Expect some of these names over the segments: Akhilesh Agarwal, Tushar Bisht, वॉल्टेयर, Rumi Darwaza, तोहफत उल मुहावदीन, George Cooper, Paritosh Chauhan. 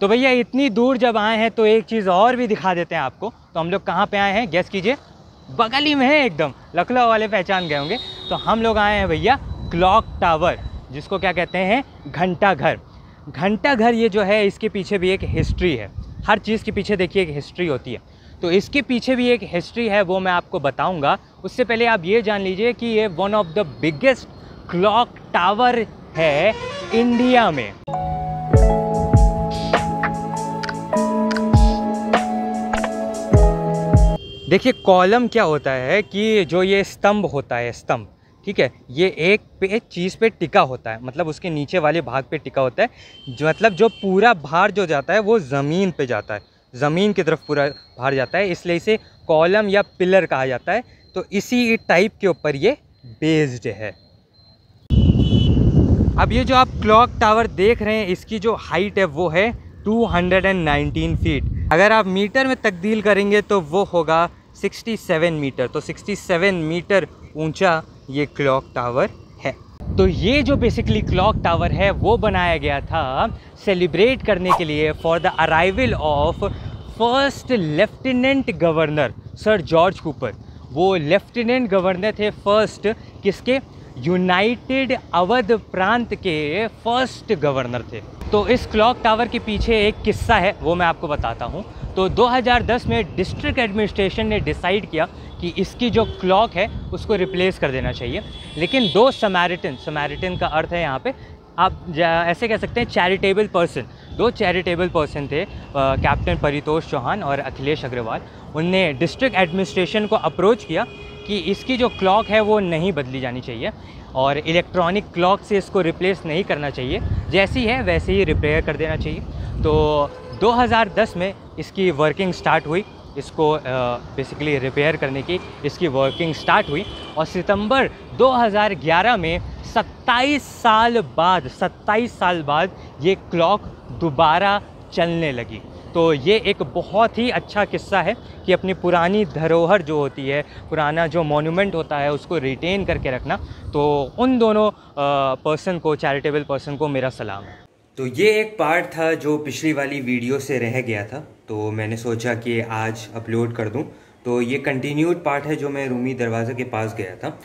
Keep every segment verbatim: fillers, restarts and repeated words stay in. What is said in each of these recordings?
तो भैया इतनी दूर जब आए हैं तो एक चीज़ और भी दिखा देते हैं आपको। तो हम लोग कहाँ पे आए हैं, गेस कीजिए। बगल ही में है एकदम, लखनऊ वाले पहचान गए होंगे। तो हम लोग आए हैं भैया क्लॉक टावर, जिसको क्या कहते हैं, घंटा घर। घंटा घर ये जो है इसके पीछे भी एक हिस्ट्री है, हर चीज़ के पीछे देखिए एक हिस्ट्री होती है। तो इसके पीछे भी एक हिस्ट्री है, वो मैं आपको बताऊँगा। उससे पहले आप ये जान लीजिए कि ये one of the biggest clock tower है इंडिया में। देखिए कॉलम क्या होता है कि जो ये स्तंभ होता है, स्तंभ, ठीक है, ये एक पे चीज़ पे टिका होता है, मतलब उसके नीचे वाले भाग पे टिका होता है, जो मतलब जो पूरा भार जो जाता है वो ज़मीन पे जाता है, ज़मीन की तरफ पूरा भार जाता है, इसलिए इसे कॉलम या पिलर कहा जाता है। तो इसी टाइप के ऊपर ये बेस्ड है। अब ये जो आप क्लॉक टावर देख रहे हैं इसकी जो हाइट है वो है दो सौ उन्नीस फीट। अगर आप मीटर में तब्दील करेंगे तो वो होगा सड़सठ मीटर। तो सड़सठ मीटर ऊंचा ये क्लॉक टावर है। तो ये जो बेसिकली क्लॉक टावर है वो बनाया गया था सेलिब्रेट करने के लिए for the arrival of first lieutenant governor sir George Cooper. वो लेफ्टिनेंट गवर्नर थे फर्स्ट किसके, यूनाइटेड अवध प्रांत के फर्स्ट गवर्नर थे। तो इस क्लॉक टावर के पीछे एक किस्सा है, वो मैं आपको बताता हूँ। तो दो हज़ार दस में डिस्ट्रिक्ट एडमिनिस्ट्रेशन ने डिसाइड किया कि इसकी जो क्लॉक है उसको रिप्लेस कर देना चाहिए, लेकिन दो समैरिटन, समैरिटन का अर्थ है यहाँ पे आप ऐसे कह सकते हैं चैरिटेबल पर्सन, दो चैरिटेबल पर्सन थे कैप्टन परितोष चौहान और अखिलेश अग्रवाल। उनने डिस्ट्रिक्ट एडमिनिस्ट्रेशन को अप्रोच किया कि इसकी जो क्लॉक है वो नहीं बदली जानी चाहिए और इलेक्ट्रॉनिक क्लॉक से इसको रिप्लेस नहीं करना चाहिए, जैसी है वैसे ही रिपेयर कर देना चाहिए। तो दो हज़ार दस में इसकी वर्किंग स्टार्ट हुई, इसको बेसिकली रिपेयर करने की इसकी वर्किंग स्टार्ट हुई और सितंबर दो हज़ार ग्यारह में सत्ताईस साल बाद सत्ताईस साल बाद ये क्लॉक दोबारा चलने लगी। तो ये एक बहुत ही अच्छा किस्सा है कि अपनी पुरानी धरोहर जो होती है, पुराना जो मॉन्यूमेंट होता है उसको रिटेन करके रखना। तो उन दोनों पर्सन को, चैरिटेबल पर्सन को मेरा सलाम है। तो ये एक पार्ट था जो पिछली वाली वीडियो से रह गया था, तो मैंने सोचा कि आज अपलोड कर दूं। तो ये कंटिन्यूड पार्ट है जो मैं रूमी दरवाज़ा के पास गया था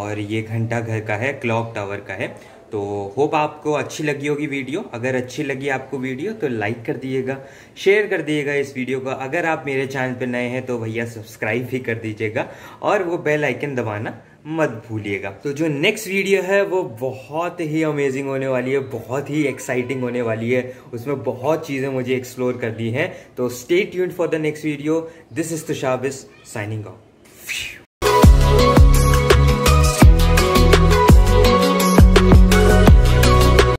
और ये घंटा घर का है, क्लॉक टावर का है। तो होप आपको अच्छी लगी होगी वीडियो। अगर अच्छी लगी आपको वीडियो तो लाइक कर दिएगा, शेयर कर दिएगा इस वीडियो को। अगर आप मेरे चैनल पर नए हैं तो भैया सब्सक्राइब भी कर दीजिएगा और वो बेल आइकन दबाना मत भूलिएगा। तो जो नेक्स्ट वीडियो है वो बहुत ही अमेजिंग होने वाली है, बहुत ही एक्साइटिंग होने वाली है, उसमें बहुत चीज़ें मुझे एक्सप्लोर करनी है। तो stay tuned for the next video. This is Tushar Bisht signing of.